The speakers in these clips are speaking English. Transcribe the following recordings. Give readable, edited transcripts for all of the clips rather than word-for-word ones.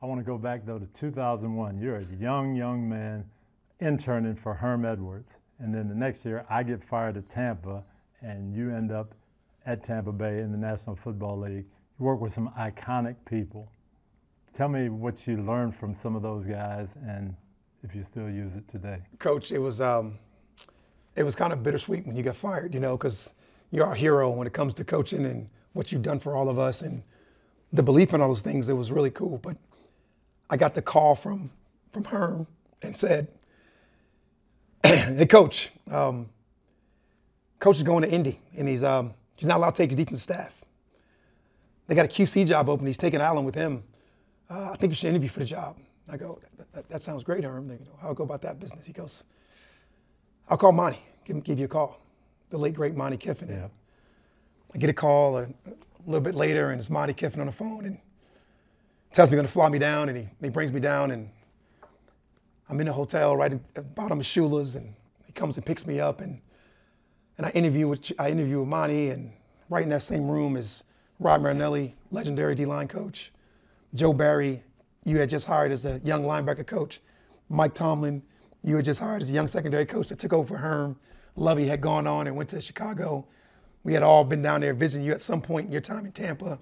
I want to go back, though, to 2001. You're a young man interning for Herm Edwards. And then the next year, I get fired at Tampa, and you end up at Tampa Bay in the National Football League. You work with some iconic people. Tell me what you learned from some of those guys and if you still use it today. Coach, it was kind of bittersweet when you got fired, you know, because you're our hero when it comes to coaching and what you've done for all of us and the belief in all those things. It was really cool. But I got the call from Herm and said, hey, Coach, Coach is going to Indy, and he's not allowed to take his defensive staff. They got a QC job open. He's taking Allen with him. I think you should interview for the job. I go, that sounds great, Herm. You know, I'll go about that business. He goes, I'll call Monty. Give you a call. The late, great Monty Kiffin. Yeah. I get a call a little bit later, and it's Monty Kiffin on the phone, and tells me he's going to fly me down, and he brings me down, and I'm in the hotel right at the bottom of Shula's, and he comes and picks me up, and I interview with Monty, and right in that same room is Rod Marinelli, legendary D-line coach, Joe Barry, you had just hired as a young linebacker coach, Mike Tomlin, you had just hired as a young secondary coach that took over Herm, Lovey had gone on and went to Chicago. We had all been down there visiting you at some point in your time in Tampa.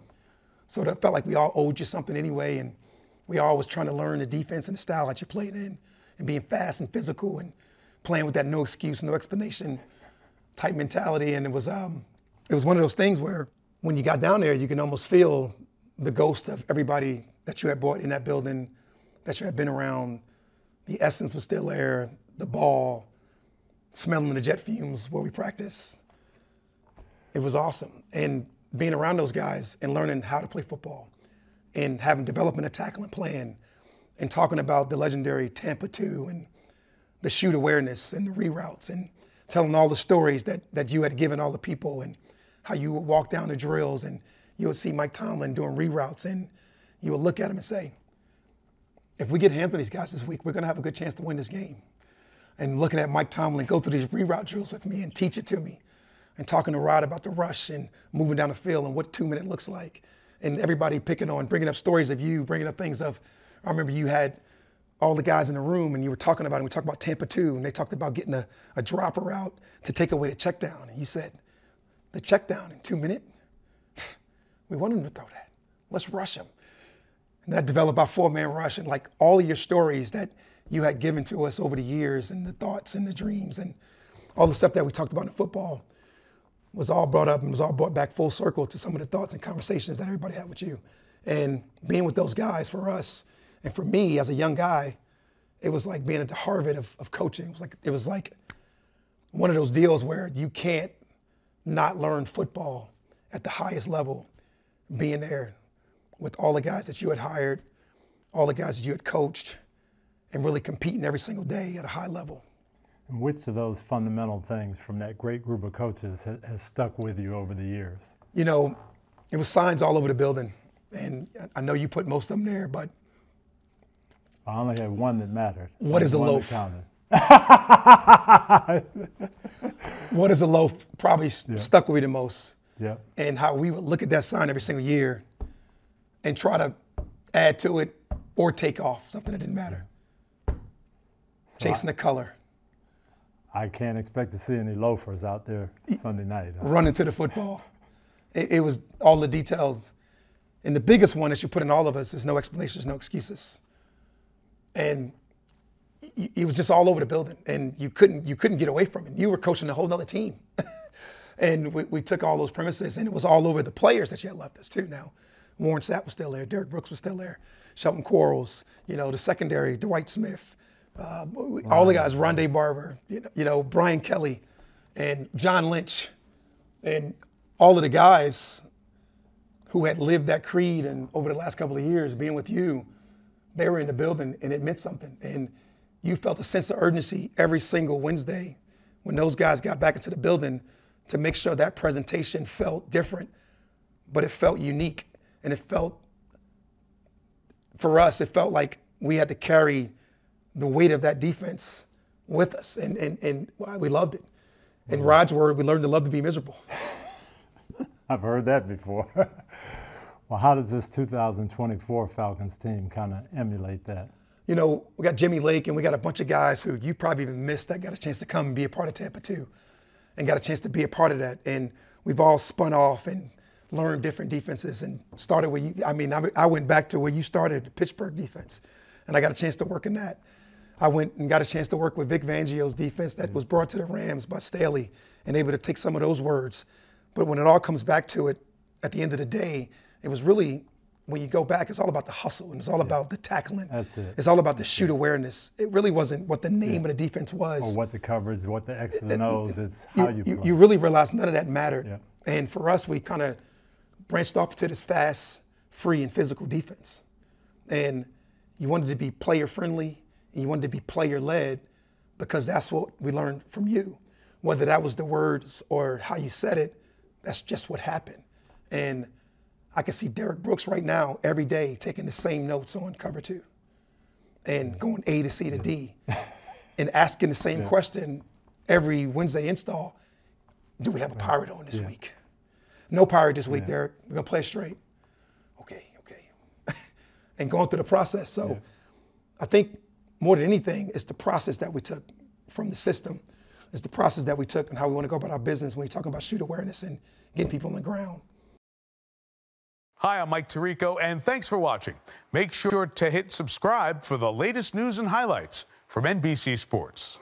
So that felt like we all owed you something anyway, and we all was trying to learn the defense and the style that you played in, and being fast and physical and playing with that no excuse, no explanation type mentality. And it was one of those things where when you got down there, you can almost feel the ghost of everybody that you had brought in that building, that you had been around. The essence was still there, the ball, smelling the jet fumes where we practiced. It was awesome. And being around those guys and learning how to play football and having developing a tackling plan and talking about the legendary Tampa 2 and the shoot awareness and the reroutes and telling all the stories that you had given all the people and how you would walk down the drills and you would see Mike Tomlin doing reroutes and you would look at him and say, if we get hands on these guys this week, we're going to have a good chance to win this game. And looking at Mike Tomlin go through these reroute drills with me and teach it to me. And talking to Rod about the rush and moving down the field and what 2-minute looks like. And everybody picking on, bringing up stories of you, bringing up things of, I remember you had all the guys in the room and you were talking about, and we talked about Tampa 2, and they talked about getting a dropper out to take away the check down. And you said, the check down in 2 minutes? We want them to throw that. Let's rush them. And that developed our 4-man rush and like all of your stories that you had given to us over the years and the thoughts and the dreams and all the stuff that we talked about in football was all brought up and was all brought back full circle to some of the thoughts and conversations that everybody had with you. And being with those guys for us, and for me as a young guy, it was like being at the Harvard of coaching. It was like one of those deals where you can't not learn football at the highest level, being there with all the guys that you had hired, all the guys that you had coached, and really competing every single day at a high level. And which of those fundamental things from that great group of coaches has stuck with you over the years? You know, it was signs all over the building. And I know you put most of them there, but I only had one that mattered. What is a loaf? What is a loaf probably stuck with me the most. Yeah. And how we would look at that sign every single year and try to add to it or take off something that didn't matter. So chasing the color. I can't expect to see any loafers out there Sunday night. Huh? Running to the football. It was all the details. And the biggest one that you put in all of us is no explanations, no excuses. And it was just all over the building. And you couldn't get away from it. You were coaching a whole nother team. And we took all those premises, and it was all over the players that you had left us too now. Warren Sapp was still there. Derek Brooks was still there. Shelton Quarles, you know, the secondary, Dwight Smith. All the guys, Rondé Barber, you know, Brian Kelly and John Lynch and all of the guys who had lived that creed, and over the last couple of years being with you, they were in the building and it meant something. And you felt a sense of urgency every single Wednesday when those guys got back into the building to make sure that presentation felt different, but it felt unique. And it felt, for us, it felt like we had to carry the weight of that defense with us, and we loved it. In Rod's word, we learned to love to be miserable. I've heard that before. Well, how does this 2024 Falcons team kind of emulate that? You know, we got Jimmy Lake and we got a bunch of guys who you probably even missed that got a chance to come and be a part of Tampa 2 and got a chance to be a part of that. And we've all spun off and learned different defenses and started where you, I went back to where you started, the Pittsburgh defense, and I got a chance to work in that. I went and got a chance to work with Vic Fangio's defense that was brought to the Rams by Staley and able to take some of those words. But when it all comes back to it, at the end of the day, it was really, when you go back, it's all about the hustle and it's all about the tackling. That's it. It's all about the shoot awareness. It really wasn't what the name of the defense was. Or what the coverage, what the X's and O's, it's how you play. You really realize none of that mattered. Yeah. And for us, we kind of branched off to this fast, free, and physical defense. And you wanted to be player-friendly, and you wanted to be player-led, because that's what we learned from you. Whether that was the words or how you said it, that's just what happened. And I can see Derek Brooks right now every day taking the same notes on cover two and going A to C to D and asking the same question every Wednesday install. Do we have a pirate on this week? No pirate this week, Derek. We're going to play straight. Okay. And going through the process. So I think more than anything, it's the process that we took from the system. It's the process that we took and how we want to go about our business when you're talking about shoot awareness and getting people on the ground. Hi, I'm Mike Tirico, and thanks for watching. Make sure to hit subscribe for the latest news and highlights from NBC Sports.